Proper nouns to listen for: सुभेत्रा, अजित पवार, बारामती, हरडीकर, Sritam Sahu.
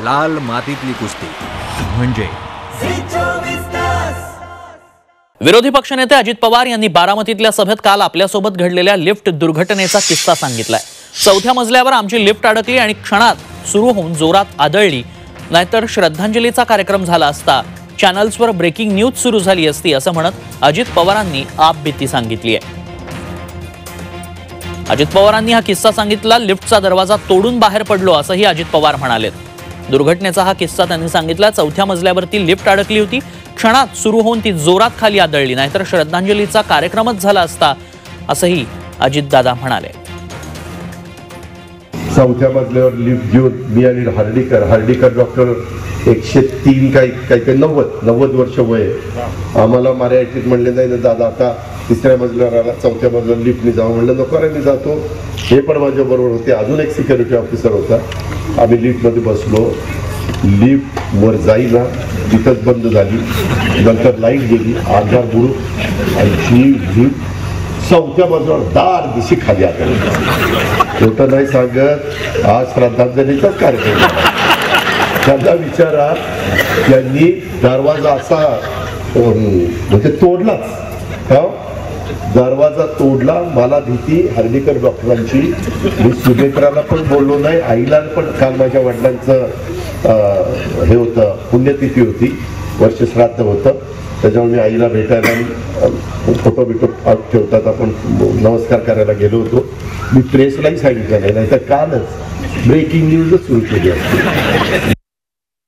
लाल मातीतली कुस्ती म्हणजे। विरोधी पक्षनेते अजित पवार यांनी बारामतीतल्या सभेत काल आपल्यासोबत घडलेल्या लिफ्ट दुर्घटनेचा किस्सा सांगितलाय। 4थ्या मजल्यावर आमची लिफ्ट अडकली आणि क्षणात सुरू होऊन जोरात आदळली, नाहीतर श्रद्धांजलीचा कार्यक्रम झाला असता चॅनल्सवर ब्रेकिंग न्यूज सुरू झाली असती, असं म्हणत अजित पवारांनी आपबीती सांगितली आहे। अजित पवारांनी हा किस्सा सांगितला। लिफ्टचा दरवाजा तोडून बाहेर पडलो असंही अजित पवार म्हणाले। दुर्घटनेचा हा किस्सा त्यांनी सांगितला। 4थ्या मजल्यावरती लिफ्ट अडकली होती, क्षणात सुरू होऊन ती जोरात खाली आदळली, नाहीतर श्रद्धांजलीचा कार्यक्रमच झाला असता, असंही अजित दादा म्हणाले। 4थ्या मजल्यावर लिफ्ट घेऊन मी आणि हरडीकर डॉक्टर 103 काही 90 वर्ष वय आम्हाला मराठीत म्हणले नाही दादा आता तिसऱ्या मजल्यावर आला, 4थ्या मजल्यावर लिफ्टने जावं म्हणलं, नको रे मी जातो। हे पण माझ्या बरोबर होते, अजून एक सिक्युरिटी ऑफिसर होता। आम्ही लिफ्टमध्ये बसलो, लिफ्ट वर जायला तिथंच बंद झाली, नंतर लाईट गेली, आधार बुडूक आणि ही लिफ्ट 4थ्या मजल्यावर दार दिशी खाली आली। खोटं नाही सांगत, आज श्रद्धांजलीचाच कार्यक्रम त्यांना विचारा, त्यांनी दरवाजा असा म्हणजे तोडलाच, हा दरवाजा तोडला। मला भीती हरडीकर डॉक्टरांची, मी सुभेत्राला पण बोललो नाही, आईला पण। काल माझ्या वडिलांचं हे होतं, पुण्यतिथी होती, वर्ष श्राद्ध होतं, त्याच्यामुळे मी आईला भेटायला फोटो बिटो ठेवतात आपण नमस्कार करायला गेलो होतो। मी प्रेसलाही सांगितलं नाही, नाहीतर कालच ब्रेकिंग न्यूजच सुरू केली असते।